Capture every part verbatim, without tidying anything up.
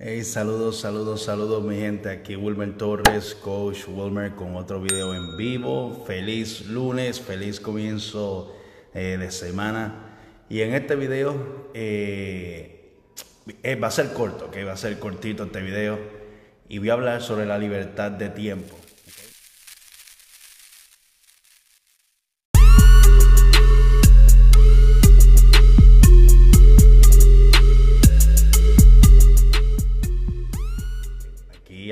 Hey, saludos, saludos, saludos mi gente, aquí Wilmer Torres, Coach Wilmer con otro video en vivo. Feliz lunes, feliz comienzo eh, de semana. Y en este video, eh, eh, va a ser corto, ¿okay? Va a ser cortito este video. Y voy a hablar sobre la libertad de tiempo.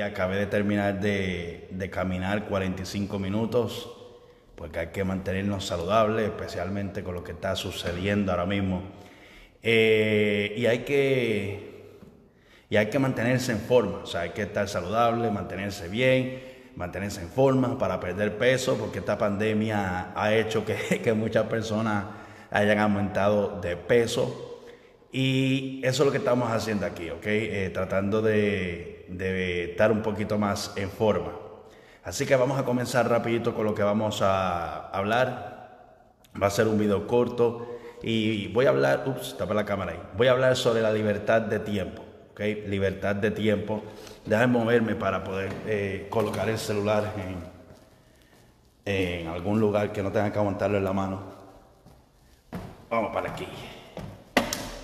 Acabé de terminar de, de caminar cuarenta y cinco minutos, porque hay que mantenernos saludables, especialmente con lo que está sucediendo ahora mismo. Eh, y, hay que, y hay que mantenerse en forma, o sea, hay que estar saludable, mantenerse bien, mantenerse en forma para perder peso, porque esta pandemia ha hecho que, que muchas personas hayan aumentado de peso. Y eso es lo que estamos haciendo aquí, ¿ok? Eh, tratando de, de estar un poquito más en forma. Así que vamos a comenzar rapidito con lo que vamos a hablar. Va a ser un video corto y voy a hablar... Ups, tapé la cámara ahí. Voy a hablar sobre la libertad de tiempo, ¿ok? Libertad de tiempo. Déjame moverme para poder eh, colocar el celular en, en algún lugar que no tenga que aguantarlo en la mano. Vamos para aquí.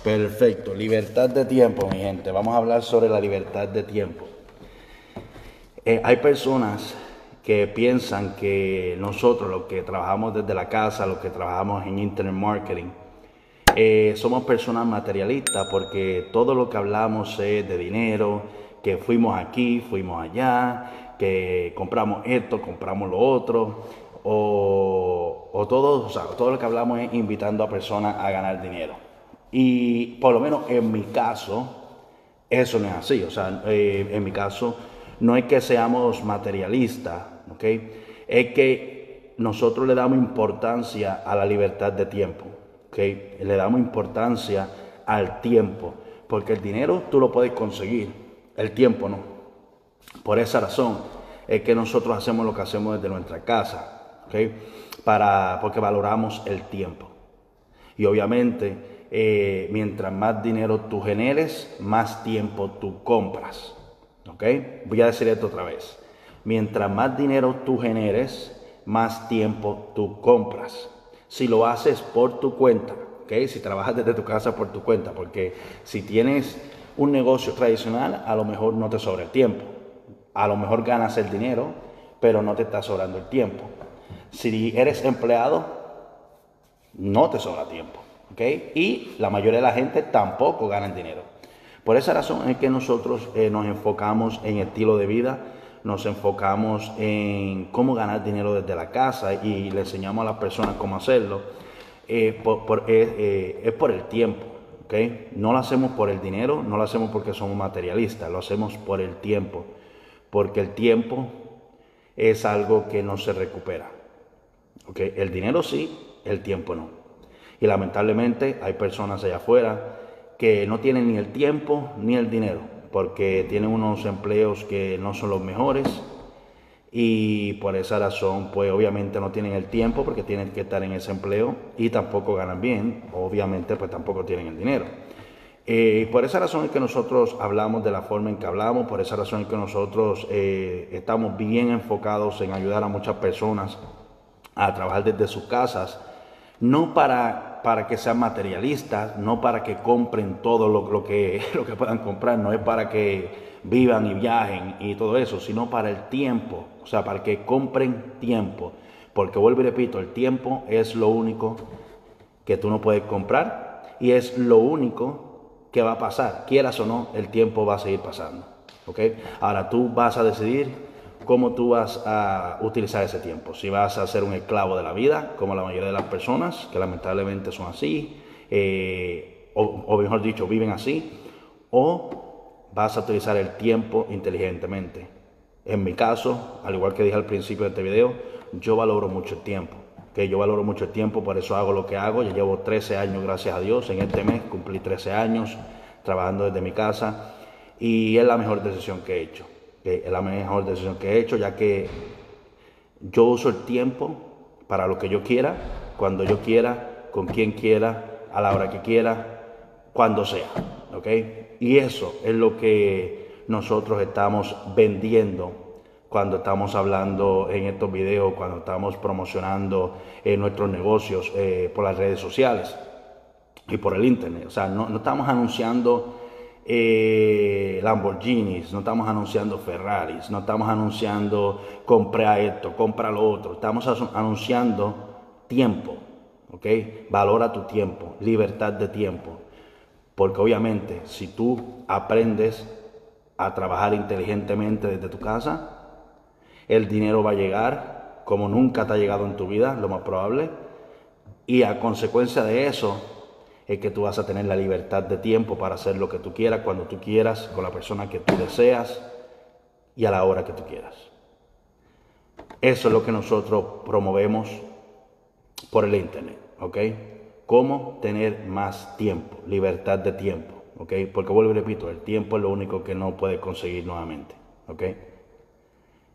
Perfecto, libertad de tiempo, mi gente. Vamos a hablar sobre la libertad de tiempo. Eh, hay personas que piensan que nosotros, los que trabajamos desde la casa, los que trabajamos en internet marketing, eh, somos personas materialistas porque todo lo que hablamos es de dinero, que fuimos aquí, fuimos allá, que compramos esto, compramos lo otro, o, o, todo, o sea, todo lo que hablamos es invitando a personas a ganar dinero. Y por lo menos en mi caso, eso no es así. O sea, eh, en mi caso, no es que seamos materialistas, ¿ok? Es que nosotros le damos importancia a la libertad de tiempo, ¿ok? Le damos importancia al tiempo, porque el dinero tú lo puedes conseguir, el tiempo no. Por esa razón es que nosotros hacemos lo que hacemos desde nuestra casa, ¿ok? Para, porque valoramos el tiempo. Y obviamente... Eh, mientras más dinero tú generes, más tiempo tú compras, ¿ok? Voy a decir esto otra vez. Mientras más dinero tú generes, más tiempo tú compras. Si lo haces por tu cuenta, ¿ok? Si trabajas desde tu casa por tu cuenta, porque si tienes un negocio tradicional, a lo mejor no te sobra el tiempo. A lo mejor ganas el dinero, pero no te está sobrando el tiempo. Si eres empleado, no te sobra tiempo. ¿Okay? Y la mayoría de la gente tampoco gana el dinero. Por esa razón es que nosotros eh, nos enfocamos en estilo de vida, nos enfocamos en cómo ganar dinero desde la casa y le enseñamos a las personas cómo hacerlo. Eh, por, por, eh, eh, es por el tiempo, ¿okay? No lo hacemos por el dinero, no lo hacemos porque somos materialistas, lo hacemos por el tiempo, porque el tiempo es algo que no se recupera, ¿okay? El dinero sí, el tiempo no. Y lamentablemente hay personas allá afuera que no tienen ni el tiempo ni el dinero, porque tienen unos empleos que no son los mejores y por esa razón pues obviamente no tienen el tiempo porque tienen que estar en ese empleo y tampoco ganan bien, obviamente pues tampoco tienen el dinero. Eh, por esa razón es que nosotros hablamos de la forma en que hablamos, por esa razón es que nosotros eh, estamos bien enfocados en ayudar a muchas personas a trabajar desde sus casas. No para, para que sean materialistas, no para que compren todo lo, lo, que, lo que puedan comprar, no es para que vivan y viajen y todo eso, sino para el tiempo, o sea, para que compren tiempo. Porque vuelvo y repito, el tiempo es lo único que tú no puedes comprar y es lo único que va a pasar. Quieras o no, el tiempo va a seguir pasando, ¿ok? Ahora tú vas a decidir cómo tú vas a utilizar ese tiempo. Si vas a ser un esclavo de la vida, como la mayoría de las personas, que lamentablemente son así, eh, o, o mejor dicho, viven así, o vas a utilizar el tiempo inteligentemente. En mi caso, al igual que dije al principio de este video, yo valoro mucho el tiempo, que yo valoro mucho el tiempo, por eso hago lo que hago. Yo llevo trece años, gracias a Dios, en este mes cumplí trece años trabajando desde mi casa y es la mejor decisión que he hecho. Que es la mejor decisión que he hecho, ya que yo uso el tiempo para lo que yo quiera, cuando yo quiera, con quien quiera, a la hora que quiera, cuando sea, ¿ok? Y eso es lo que nosotros estamos vendiendo cuando estamos hablando en estos videos, cuando estamos promocionando eh, nuestros negocios eh, por las redes sociales y por el internet. O sea, no, no estamos anunciando eh, Lamborghinis, no estamos anunciando Ferraris, no estamos anunciando compra esto, compra lo otro. Estamos anunciando tiempo, ¿ok? Valora tu tiempo, libertad de tiempo. Porque obviamente, si tú aprendes a trabajar inteligentemente desde tu casa, el dinero va a llegar como nunca te ha llegado en tu vida, lo más probable. Y a consecuencia de eso, es que tú vas a tener la libertad de tiempo para hacer lo que tú quieras, cuando tú quieras, con la persona que tú deseas y a la hora que tú quieras. Eso es lo que nosotros promovemos por el internet, ¿ok? Cómo tener más tiempo, libertad de tiempo, ¿ok? Porque vuelvo y repito, el tiempo es lo único que no puedes conseguir nuevamente, ¿ok?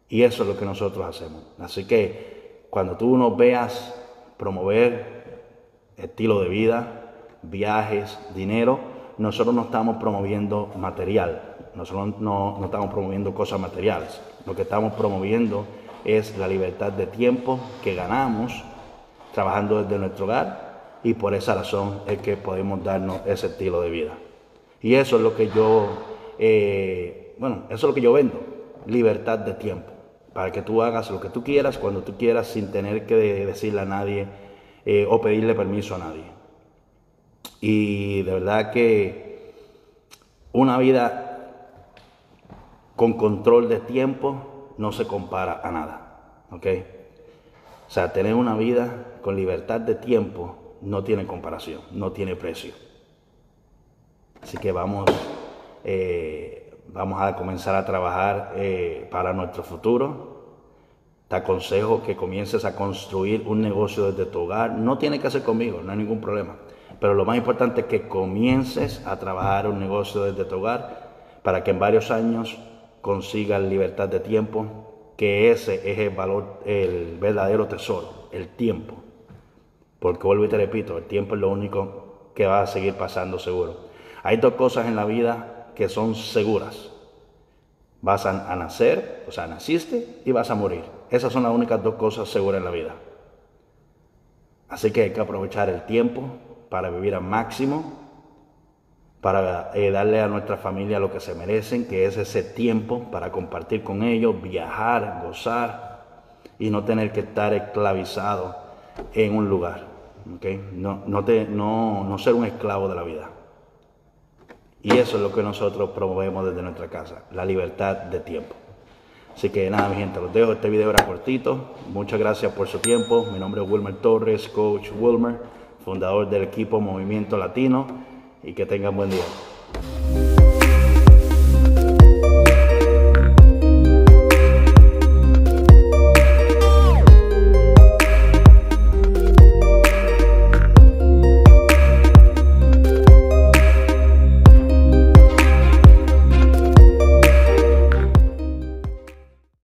Y eso es lo que nosotros hacemos. Así que cuando tú nos veas promover estilo de vida, viajes, dinero, nosotros no estamos promoviendo material, nosotros no, no estamos promoviendo cosas materiales. Lo que estamos promoviendo es la libertad de tiempo que ganamos trabajando desde nuestro hogar. Y por esa razón es que podemos darnos ese estilo de vida. Y eso es lo que yo, eh, bueno, eso es lo que yo vendo. Libertad de tiempo. Para que tú hagas lo que tú quieras, cuando tú quieras, sin tener que decirle a nadie eh, o pedirle permiso a nadie. Y de verdad que una vida con control de tiempo no se compara a nada, ¿ok? O sea, tener una vida con libertad de tiempo no tiene comparación, no tiene precio. Así que vamos, eh, vamos a comenzar a trabajar eh, para nuestro futuro. Te aconsejo que comiences a construir un negocio desde tu hogar. No tiene que ser conmigo, no hay ningún problema. Pero lo más importante es que comiences a trabajar un negocio desde tu hogar para que en varios años consigas libertad de tiempo, que ese es el valor, el verdadero tesoro, el tiempo. Porque vuelvo y te repito, el tiempo es lo único que va a seguir pasando seguro. Hay dos cosas en la vida que son seguras. Vas a, a nacer, o sea, naciste y vas a morir. Esas son las únicas dos cosas seguras en la vida. Así que hay que aprovechar el tiempo para vivir al máximo, para eh, darle a nuestra familia lo que se merecen, que es ese tiempo para compartir con ellos, viajar, gozar y no tener que estar esclavizado en un lugar. ¿Okay? No, no, te, no, no ser un esclavo de la vida. Y eso es lo que nosotros promovemos desde nuestra casa, la libertad de tiempo. Así que nada, mi gente, los dejo. Este video era cortito. Muchas gracias por su tiempo. Mi nombre es Wilmer Torres, Coach Wilmer, fundador del equipo Movimiento Latino, y que tengan buen día.